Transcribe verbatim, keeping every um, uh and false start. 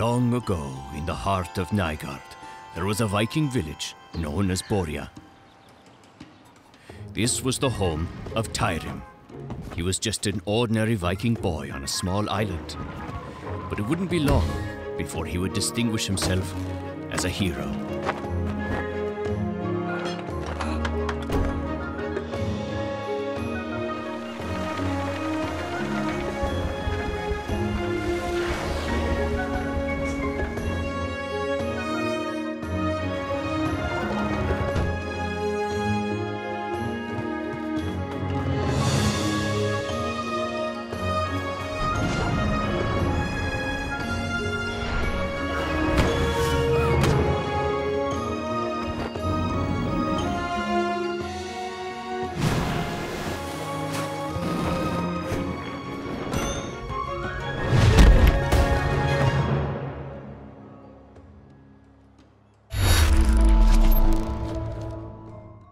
Long ago, in the heart of Nygard, there was a Viking village known as Borja. This was the home of Tyrym. He was just an ordinary Viking boy on a small island. But it wouldn't be long before he would distinguish himself as a hero.